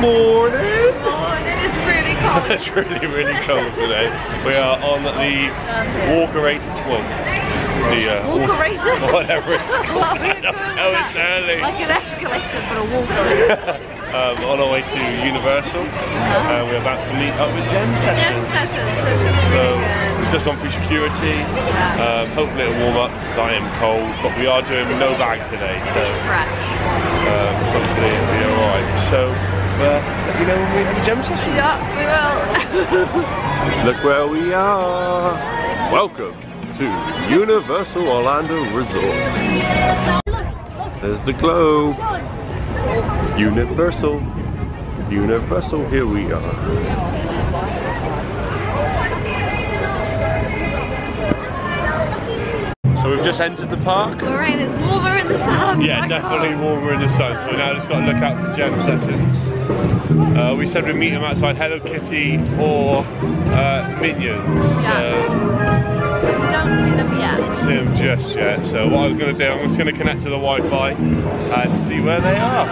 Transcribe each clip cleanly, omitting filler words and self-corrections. morning. Good morning. It's really cold. It's really, really cold today. We are on the walkerator. Walkerator? Whatever it's called. It's early. Like an escalator for a walkerator. On our way to Universal, and we're about to meet up with Gem Sessions. So we've just gone through security. Hopefully it'll warm up because I am cold, but we are doing no bag today, so hopefully it'll be alright. So let me know when we're at Gem Sessions. Yeah, we will. Look where we are. Welcome to Universal Orlando Resort. There's the globe. Universal, here we are. So we've just entered the park. Alright, it's warmer in the sun. Yeah, definitely warmer in the sun. So we now just got to look out for Gem Sessions. We said we'd meet them outside Hello Kitty or Minions. Don't see them yet. Don't see them just yet. So what I was going to do, I'm just going to connect to the Wi-Fi and see where they are.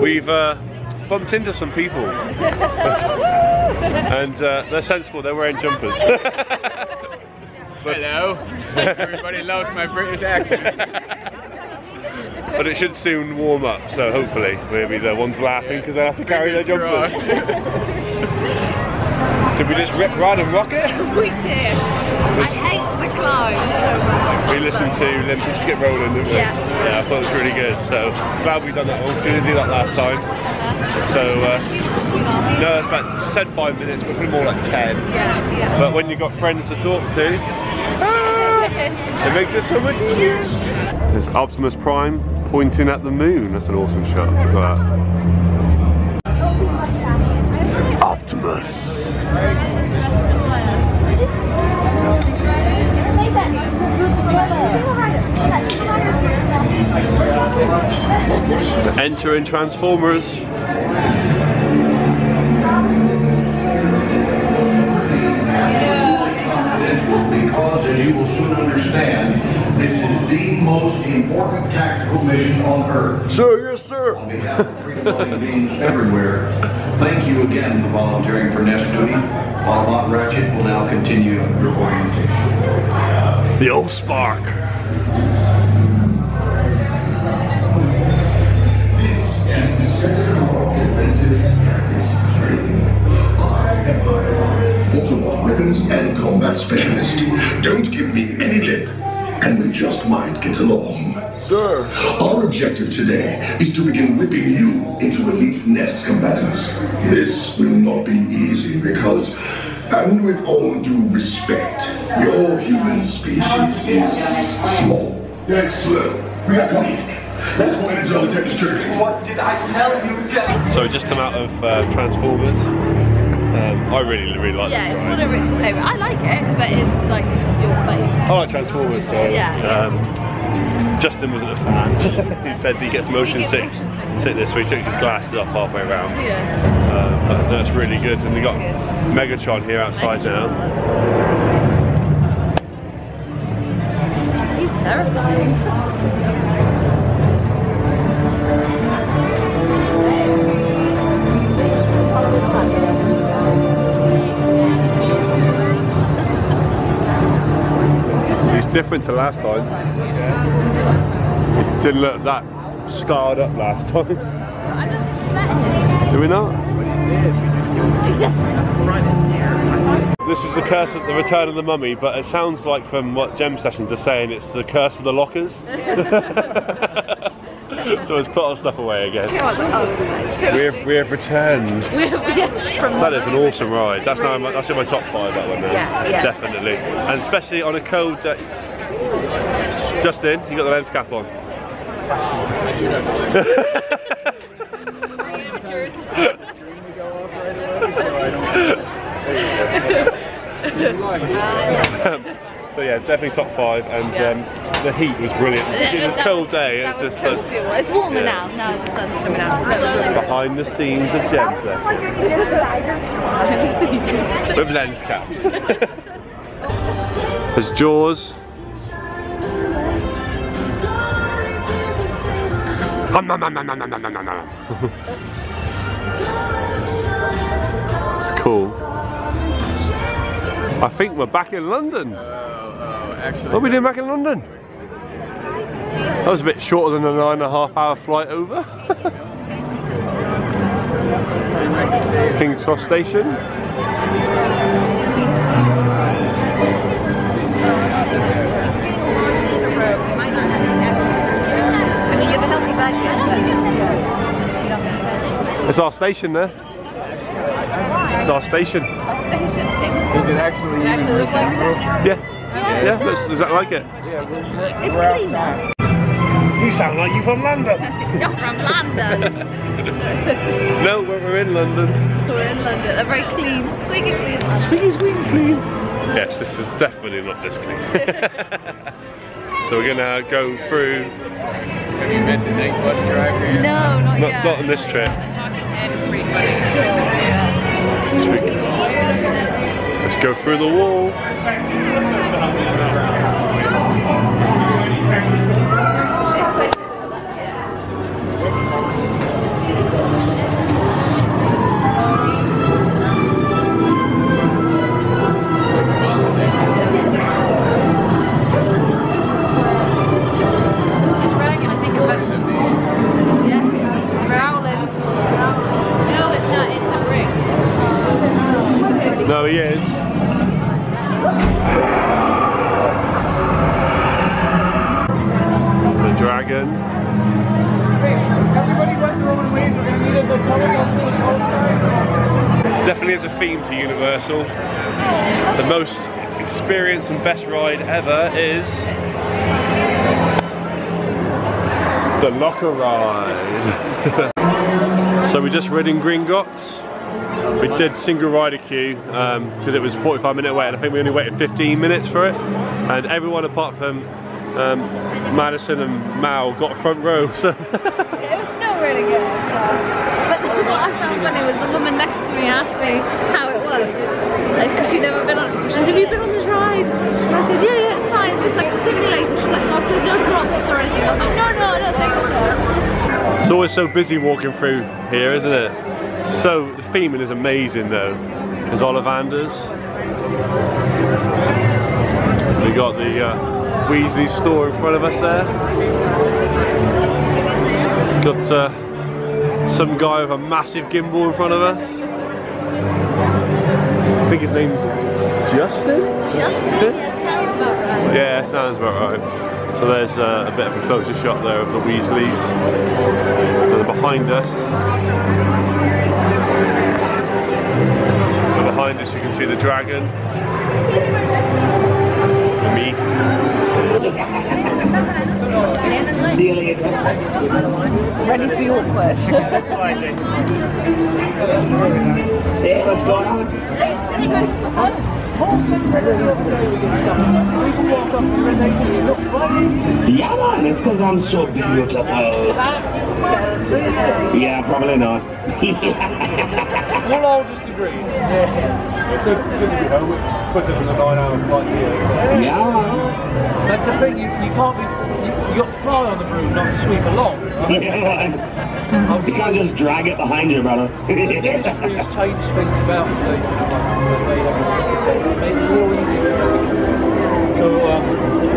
We've bumped into some people, and they're sensible. They're wearing jumpers. Hello. Everybody loves my British accent. But it should soon warm up, so hopefully we'll be the ones laughing because they have to carry their jumpers. Did we just rip, ride and rock it? We did. I hate the climb so much. We listened to Limpy Skip Rolling, didn't we? Yeah. Yeah, I thought it was really good. So glad we done that one. We didn't do that last time. So no, it's about said 5 minutes, but probably more like 10. Yeah. But when you've got friends to talk to, it makes it so much easier. There's Optimus Prime pointing at the moon. That's an awesome shot. Look at that. Optimus. Entering Transformers. Because, as you will soon understand, this is the most important tactical mission on Earth. Sir, yes, sir. On behalf of freedom-loving beings everywhere, thank you again for volunteering for nest duty. Autobot Ratchet will now continue your orientation. The old spark. This is the center of defensive tactics training by Autobot Weapons and Combat Specialist. Don't give me any lip, and we just might get along. Sir. Our objective today is to begin whipping you into elite nest combatants. This will not be easy because, and with all due respect, your human species is small. Yet slow. We are coming. That's why it's all the tech is true. What did I tell you, Jack? So just come out of Transformers. I really like this ride. Yeah, it's one of Richard's favourite. I like it, but it's like your favourite. I like Transformers, so Justin wasn't a fan. He said he gets motion sickness, so he took his glasses off halfway around. Yeah. But that's really good, and we got Megatron here outside now. He's terrifying. Different to last time. It didn't look that scarred up last time. I don't think we met him. Do we not? When he's dead, we just killed him. This is the curse of the return of the mummy, but it sounds like from what Gem Sessions are saying, it's the curse of the lockers. So it's put our stuff away again. We have returned. That is an awesome ride. That's now that's in my top 5. That one now, definitely, and especially on a cold day. Justin, you got the lens cap on. So yeah, definitely top 5, and the heat was brilliant. It was a cold day. It's warmer now the sun's coming out. Behind the scenes of Gem Sessions. With lens caps. There's Jaws. It's cool. I think we're back in London. Actually, what are we doing back in London? That was a bit shorter than a 9.5 hour flight over. King's Cross Station. It's our station there. It's our station. Is it actually universal? Yeah. Yeah, does that like it? Yeah, it's clean. Outside. You sound like you're from London. You're from London. No, we're in London. We're in London. A very clean, squeaky clean London. Squeaky, squeaky clean. Yes, this is definitely not this clean. So we're gonna go through. Have you been to Big Bus Drive here? No, not yet. Not on this trip. Let's go through the wall. No, he is. It's the dragon. Everybody went their own ways. We're gonna meet at the outside. Definitely is a theme to Universal. The most experienced and best ride ever is the locker ride. So we just rode in Gringotts. We did single rider queue because it was 45-minute wait, and I think we only waited 15 minutes for it, and everyone apart from Madison and Mal got a front row. So. It was still really good. Yeah. But what I found funny was the woman next to me asked me how it was, because she'd never been on. She said, "Have you been on this ride?" And I said, "Yeah, it's fine. It's just like a simulator." She's like, "No, so there's no drops or anything." I was like, "No, I don't think so." It's always so busy walking through here, isn't it? So the theming is amazing though. There's Ollivander's. We got the Weasley store in front of us there. Got some guy with a massive gimbal in front of us. I think his name's Justin? Justin? Yeah, sounds about right. So there's a bit of a closer shot there of the Weasleys. And they're behind us. So behind us you can see the dragon, me. See you later. Ready to be awkward. Hey, what's going on? Yeah man, it's because I'm so beautiful. Yeah, probably not. We'll all just agree. Yeah. It's good to be home. It's quicker than a 9 hour flight here. So. Yeah. That's the thing, you can't be. You got to fly on the broom, not sweep along. Right? You can't just drag it behind you, brother. The industry's changed things about today. It's more easy. So,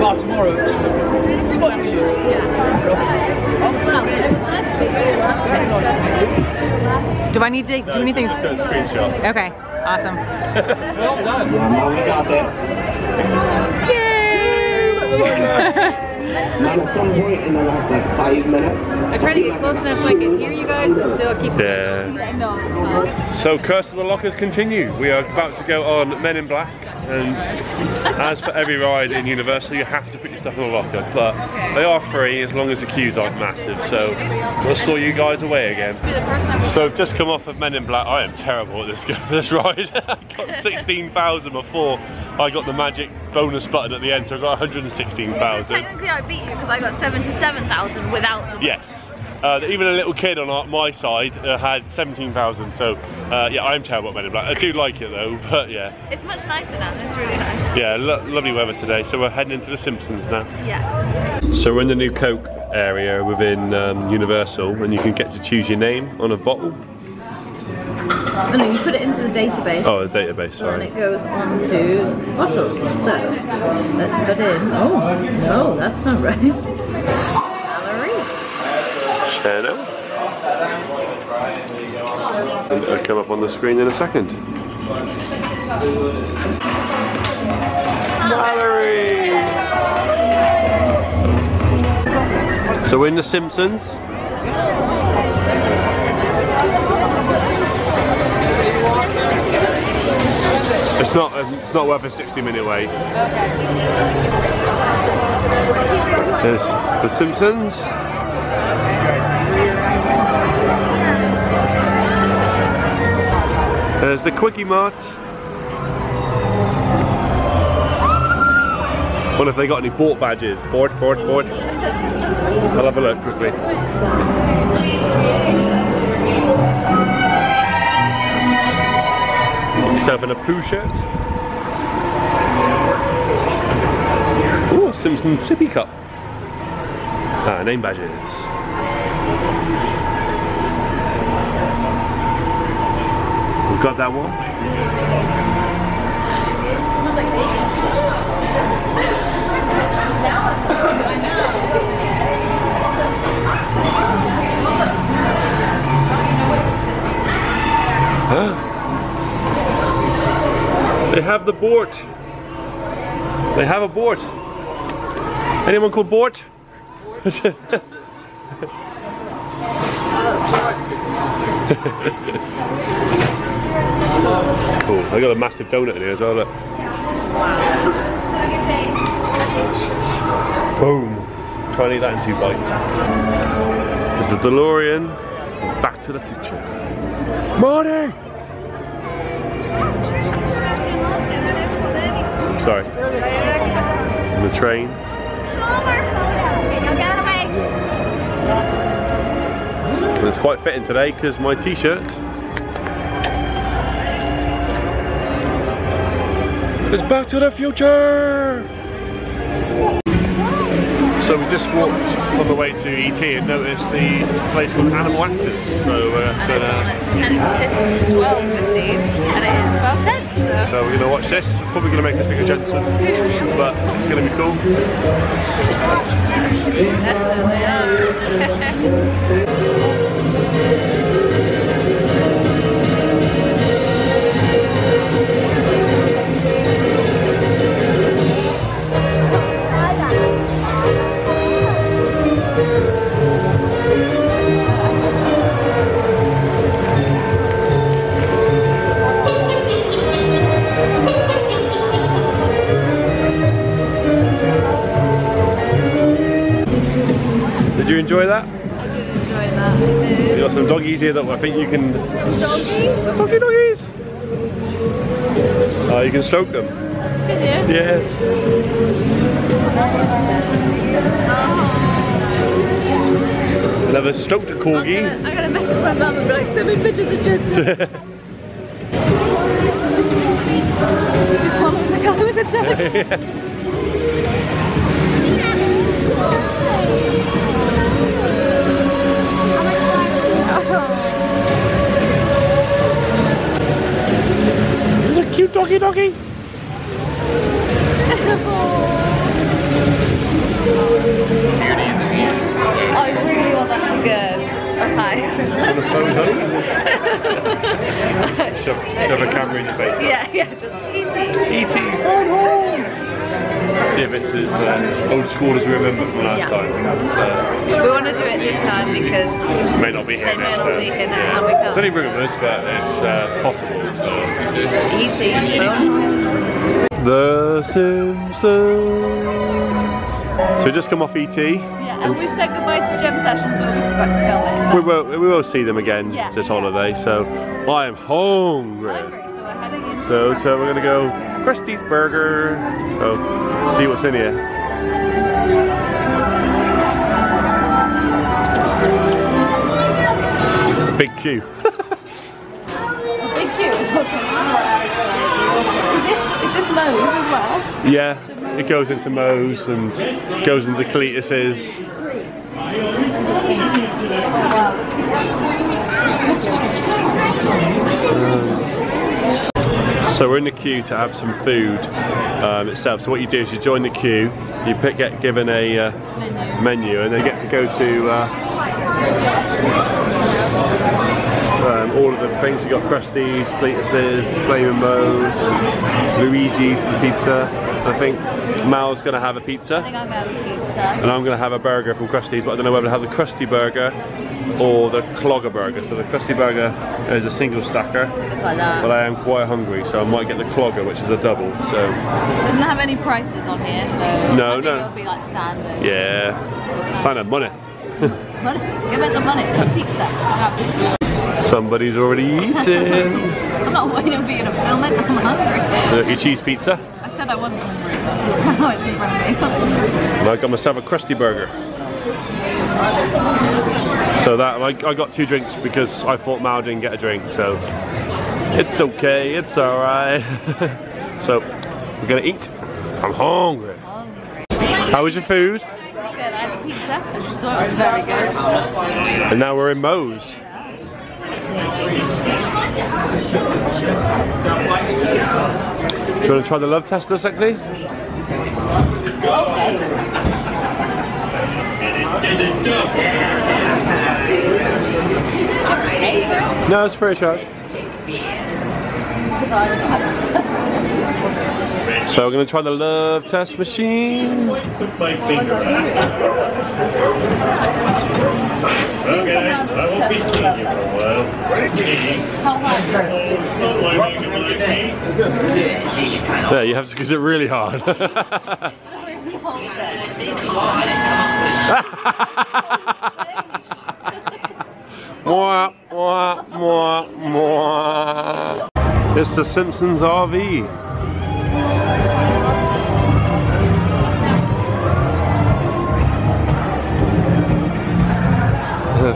by tomorrow, it might be useful. Yeah. Do I need to do anything? Just a screenshot. Okay, awesome. Well done. We got it. Yay! Man, at some point in the last like 5 minutes. I try to get close enough so I can hear you guys, but still keep. Yeah. No, it's fine. So, Curse of the Lockers continue. We are about to go on Men in Black, and as for every ride in Universal, you have to put your stuff in a locker. But they are free as long as the queues aren't massive. So, we'll store you guys away again. So, I've just come off of Men in Black. I am terrible at this ride. I got 16,000 before I got the magic bonus button at the end, so I got 116,000. Beat you because I got 77,000 without them. Yes, even a little kid on my side had 17,000. So yeah, I'm terrible at Men in Black. I do like it though, but yeah. It's much nicer now. It's really nice. Yeah, lovely weather today. So we're heading into the Simpsons now. Yeah. So we're in the new Coke area within Universal, and you can get to choose your name on a bottle. Oh no, you put it into the database. Oh, the database, sorry. And it goes on to bottles. So, let's put in... Oh, no, that's not right. Calorie. Channel. And it'll come up on the screen in a second. Valerie! So we're in The Simpsons. It's not worth a 60-minute wait. There's The Simpsons. There's the Kwik-E-Mart. I wonder if they got any bought badges. Bought. I'll have a look quickly. Got yourself in a poo shirt. Ooh, Simpsons sippy cup. Ah, name badges. Got that one. They have the Bort. They have a Bort. Anyone called Bort? It's cool. I got a massive donut in here as well, look. Boom. Try and eat that in 2 bites. It's the DeLorean. Back to the Future. Morning! Sorry. The train. And it's quite fitting today because my t-shirt it's Back to the Future! So we just walked on the way to ET and noticed these place called Animal Actors. So we're and it's 12:15 and it is 12:10. So we're going to watch this. We're probably going to make this bigger Jensen, but it's going to be cool. Definitely. Did you enjoy that? I did enjoy that. I did. You got some doggies here that I think you can. Some doggies? Doggies! Oh, you can stroke them. Can you? Yeah. Oh. And have a stroked a corgi. I'm gonna message my mum and be like, send me pictures of Jensen. He's a cute doggy. I really want that good. Okay. On the phone home? shove a camera in your face. Yeah, just ET. Phone home! See if it's as old school as we remember from last time. We want to do it this time because it may not be here next time. There's only rumours, but it's possible. So. ET. Phone home. The Simpsons. So we just come off ET. Yeah, and we said goodbye to gym sessions, but we forgot to film it. We will see them again this holiday. So I am hungry. So we're heading in. So we're gonna go Krusty's Burger. So see what's in here. Big queue. Big queue is okay. Is this Moe's as well? Yeah. It goes into Moe's and goes into Cletus's. So we're in the queue to have some food itself. So what you do is you join the queue, you get given a menu, and they get to go to all of the things. You got Krusty's, Cletus's, Flaming Mo's, Luigi's and pizza. I think Mal's gonna have a pizza. I think I'm gonna have a pizza. And I'm gonna have a burger from Krusty's, but I don't know whether to have the Krusty burger or the Clogger burger. So the Krusty burger is a single stacker. Just like that. But I am quite hungry, so I might get the Clogger, which is a double. So it doesn't have any prices on here, so no, I think it'll be like standard. Yeah. Standard money. Money. Give me the money for pizza. I'll have pizza. Somebody's already eating. I'm not waiting for you to film it, I'm hungry. So your cheese pizza? I said I wasn't hungry, but now it's in front of me. And I got myself a Krusty burger. So that, I got two drinks because I thought Mal didn't get a drink, so it's okay, it's alright. So we're gonna eat. I'm hungry. How was your food? It's good, I had the pizza, I just thought it was very good. And now we're in Moe's. Do you want to try the love tester, sexy? Okay. No, it's free of charge. So we're going to try the love test machine. Put my finger at it. Okay, I won't be seeing you for a while. There, you have to, because it's really hard. It's the Simpsons RV.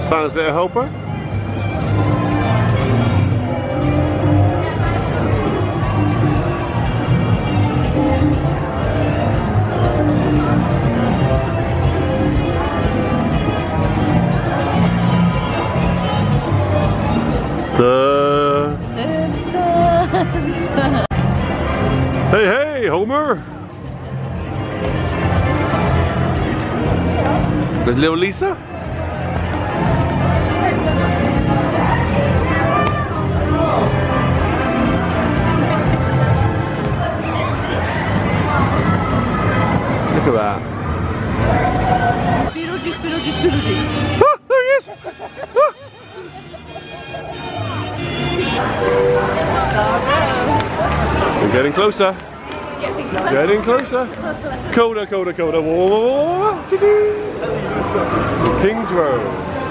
Santa's little helper. The Simpsons. Hey, hey, Homer. There's little Lisa. Look at that. Beetlejuice, Beetlejuice, Beetlejuice. Ah, there he is! Ah. We're getting closer. Getting closer. Coda, Coda, Coda. Kings Road.